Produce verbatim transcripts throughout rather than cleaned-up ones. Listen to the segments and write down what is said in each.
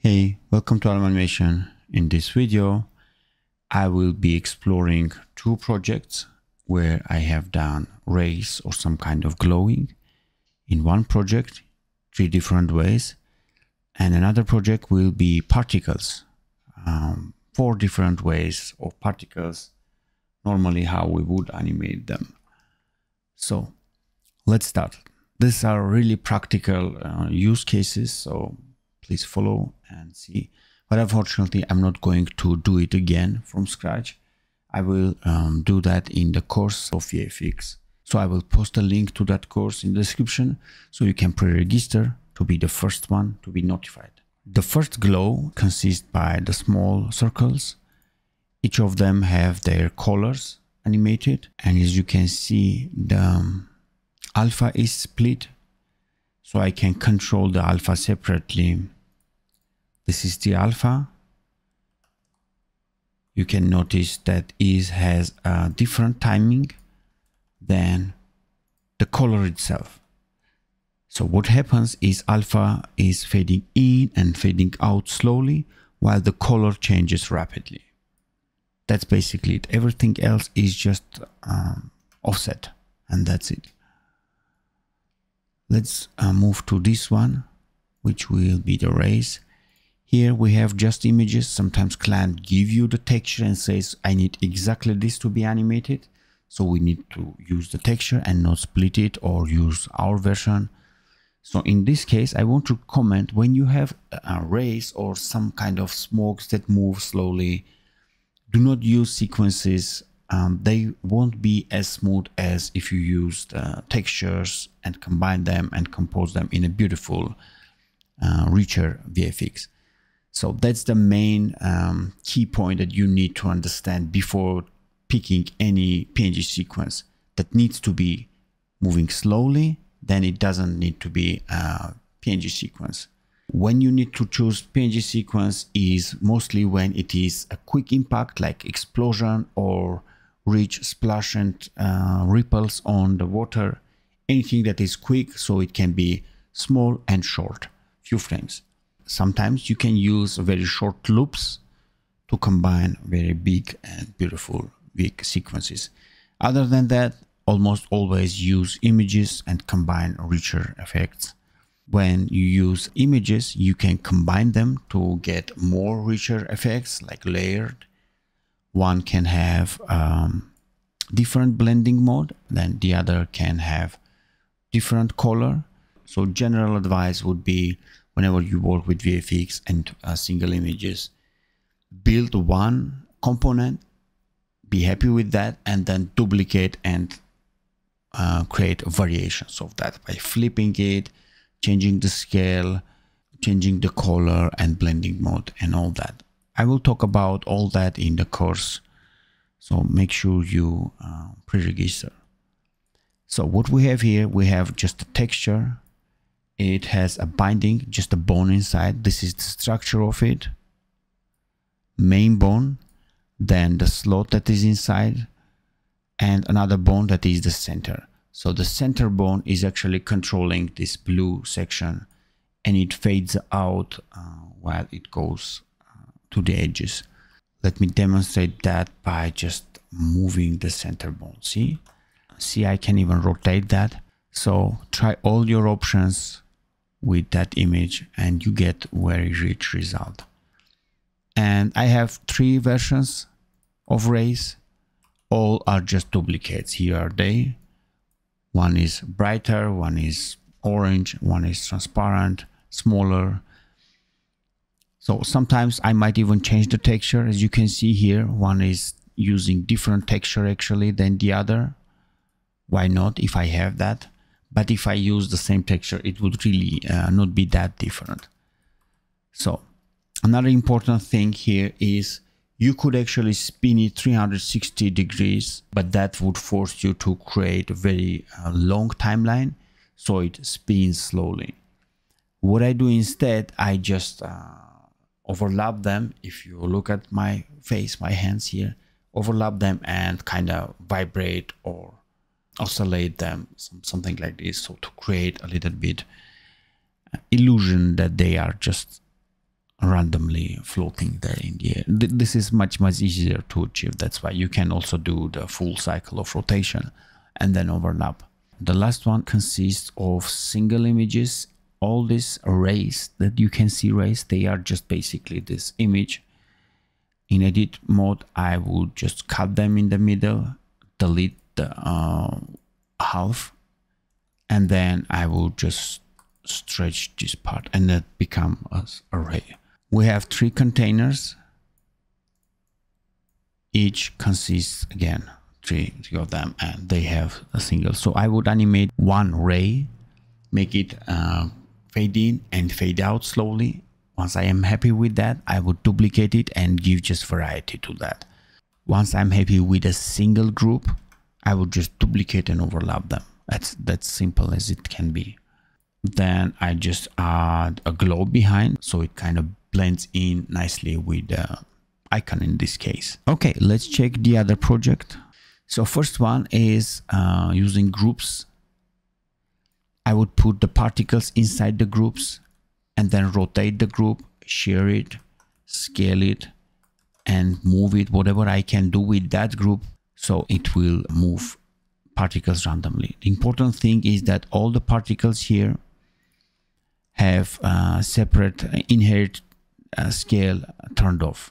Hey, welcome to Armanimation. In this video, I will be exploring two projects where I have done rays or some kind of glowing in one project, three different ways, and another project will be particles, um, four different ways of particles, normally how we would animate them. So let's start. These are really practical uh, use cases, so please follow and see. But unfortunately, I'm not going to do it again from scratch. I will um, do that in the course of V F X. So I will post a link to that course in the description, so you can pre-register to be the first one to be notified. The first glow consists by the small circles. Each of them have their colors animated, and as you can see, the um, alpha is split, so I can control the alpha separately. This is the alpha. You can notice that it has a different timing than the color itself. So what happens is alpha is fading in and fading out slowly, while the color changes rapidly. That's basically it. Everything else is just um, offset, and that's it. Let's uh, move to this one, which will be the rays. Here we have just images. Sometimes client give you the texture and says, I need exactly this to be animated. So we need to use the texture and not split it or use our version. So in this case, I want to comment when you have uh, rays or some kind of smokes that move slowly, do not use sequences. Um, they won't be as smooth as if you used uh, textures and combine them and compose them in a beautiful, uh, richer V F X. So that's the main um, key point that you need to understand before picking any P N G sequence that needs to be moving slowly. Then it doesn't need to be a P N G sequence. When you need to choose P N G sequence is mostly when it is a quick impact like explosion or rich splash and uh, ripples on the water. Anything that is quick, so it can be small and short, few frames. Sometimes you can use very short loops to combine very big and beautiful big sequences. Other than that, almost always use images and combine richer effects. When you use images, you can combine them to get more richer effects, like layered. One can have um, different blending mode, then the other can have different color. So general advice would be, whenever you work with V F X and uh, single images, build one component, be happy with that, and then duplicate and uh, create variations of that by flipping it, changing the scale, changing the color and blending mode and all that. I will talk about all that in the course, so make sure you uh, pre-register. So what we have here, we have just a texture. It has a binding, just a bone inside. This is the structure of it. Main bone, then the slot that is inside, and another bone that is the center. So the center bone is actually controlling this blue section, and it fades out uh, while it goes uh, to the edges. Let me demonstrate that by just moving the center bone. See? See, I can even rotate that. So try all your options with that image and you get very rich result. And I have three versions of rays. All are just duplicates. Here are they. One is brighter, one is orange, one is transparent, smaller. So sometimes I might even change the texture. As you can see here, one is using different texture actually than the other. Why not, if I have that? But if I use the same texture, it would really uh, not be that different. So another important thing here is you could actually spin it three hundred sixty degrees, but that would force you to create a very uh, long timeline, so it spins slowly. What I do instead, I just uh, overlap them. If you look at my face, my hands here, overlap them and kind of vibrate or oscillate them, something like this, so to create a little bit illusion that they are just randomly floating there in the air. This is much much easier to achieve. That's why you can also do the full cycle of rotation and then overlap. The last one consists of single images. All these arrays that you can see raised, they are just basically this image. In edit mode, I would just cut them in the middle, delete the uh, half, and then I will just stretch this part and that becomes an array. We have three containers. Each consists, again, three of them, and they have a single. So I would animate one ray, make it uh, fade in and fade out slowly. Once I am happy with that, I would duplicate it and give just variety to that. Once I'm happy with a single group, I would just duplicate and overlap them. That's that's simple as it can be. Then I just add a glow behind, so it kind of blends in nicely with the icon in this case. Okay, let's check the other project. So first one is uh, using groups. I would put the particles inside the groups and then rotate the group, share it, scale it, and move it, whatever I can do with that group, so it will move particles randomly. The important thing is that all the particles here have uh, separate inherit uh, scale turned off.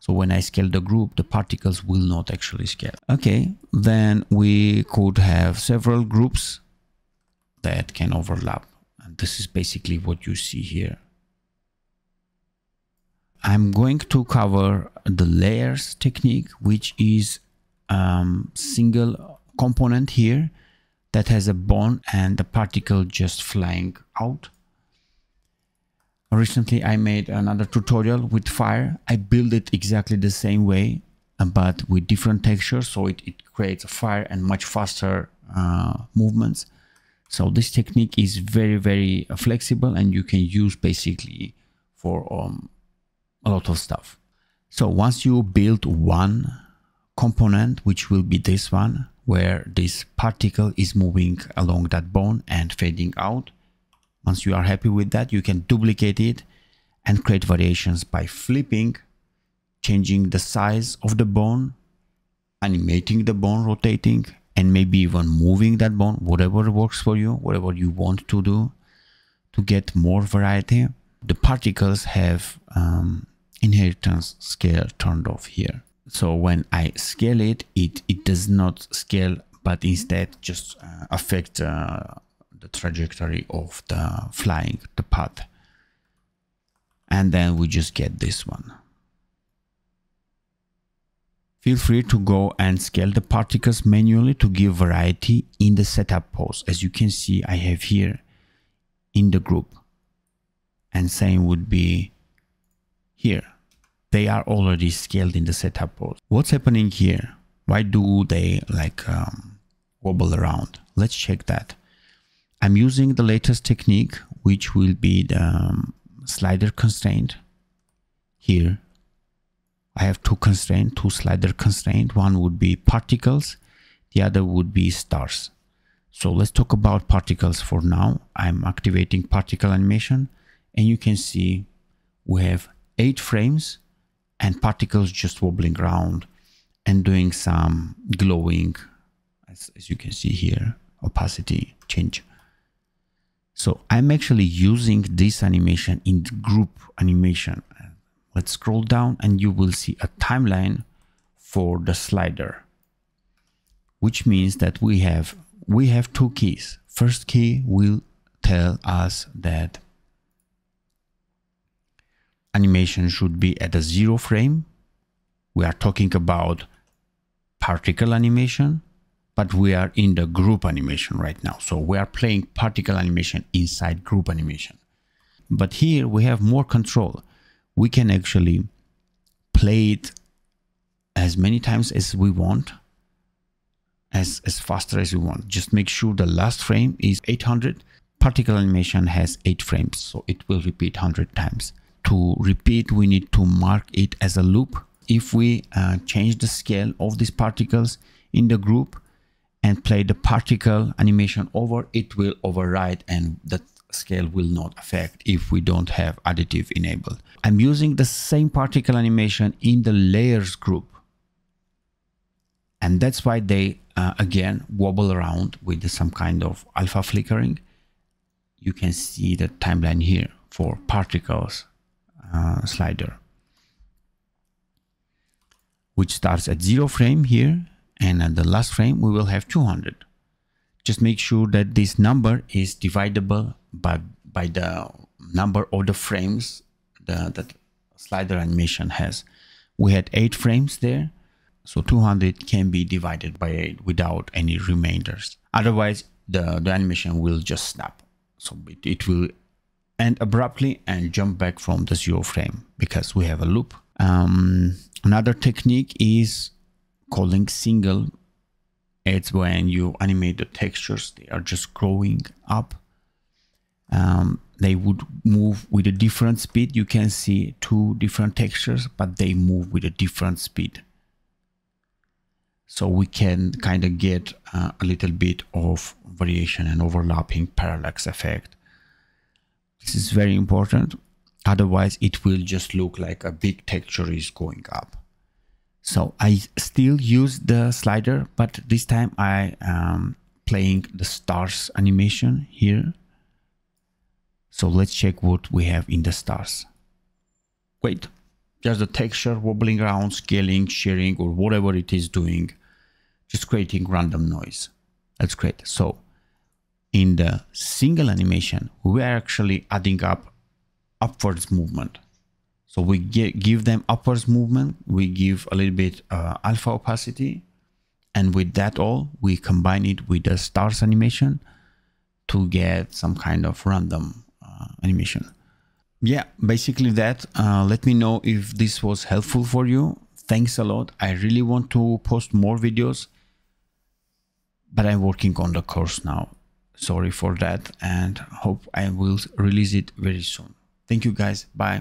So when I scale the group, the particles will not actually scale. Okay, then we could have several groups that can overlap. And this is basically what you see here. I'm going to cover the layers technique, which is um, single component here that has a bone and a particle just flying out. Recently, I made another tutorial with fire. I built it exactly the same way, but with different textures, so it, it creates a fire and much faster uh, movements. So this technique is very, very flexible, and you can use basically for um, a lot of stuff. So once you build one component, which will be this one, where this particle is moving along that bone and fading out. Once you are happy with that, you can duplicate it and create variations by flipping, changing the size of the bone, animating the bone, rotating, and maybe even moving that bone, whatever works for you, whatever you want to do to get more variety. The particles have um, inheritance scale turned off here. So when I scale it, it, it does not scale, but instead just uh, affect uh, the trajectory of the flying, the path. And then we just get this one. Feel free to go and scale the particles manually to give variety in the setup pose. As you can see, I have here in the group. And same would be here. They are already scaled in the setup pose. What's happening here? Why do they like um, wobble around? Let's check that. I'm using the latest technique, which will be the um, slider constraint here. I have two constraints, two slider constraints. One would be particles, the other would be stars. So let's talk about particles for now. I'm activating particle animation, and you can see we have eight frames and particles just wobbling around and doing some glowing, as, as you can see here, opacity change. So I'm actually using this animation in the group animation. Let's scroll down and you will see a timeline for the slider, which means that we have we have two keys. First key will tell us that animation should be at a zero frame. We are talking about particle animation, but we are in the group animation right now. So we are playing particle animation inside group animation. But here we have more control. We can actually play it as many times as we want, as, as faster as we want. Just make sure the last frame is eight hundred. Particle animation has eight frames, so it will repeat one hundred times. To repeat, we need to mark it as a loop. If we uh, change the scale of these particles in the group and play the particle animation over, it will override and the scale will not affect if we don't have additive enabled. I'm using the same particle animation in the layers group. And that's why they, uh, again, wobble around with some kind of alpha flickering. You can see the timeline here for particles uh, slider, which starts at zero frame here. And at the last frame, we will have two hundred. Just make sure that this number is dividable by, by the number of the frames the, that slider animation has. We had eight frames there. So two hundred can be divided by eight without any remainders. Otherwise, the, the animation will just stop. So it, it will end abruptly and jump back from the zero frame because we have a loop. Um, another technique is calling single. It's when you animate the textures, they are just growing up. Um, they would move with a different speed. You can see two different textures, but they move with a different speed. So we can kind of get uh, a little bit of variation and overlapping parallax effect. This is very important. Otherwise, it will just look like a big texture is going up. So I still use the slider, but this time I am playing the stars animation here. So let's check what we have in the stars. Wait. Just the texture wobbling around, scaling, shearing, or whatever it is doing, just creating random noise. That's great. So in the single animation, we are actually adding up upwards movement. So we get, give them upwards movement. We give a little bit uh, alpha opacity. And with that all, we combine it with the stars animation to get some kind of random uh, animation. Yeah, basically that. Uh, let me know if this was helpful for you. Thanks a lot. I really want to post more videos, but I'm working on the course now. Sorry for that, and hope I will release it very soon. Thank you guys. Bye.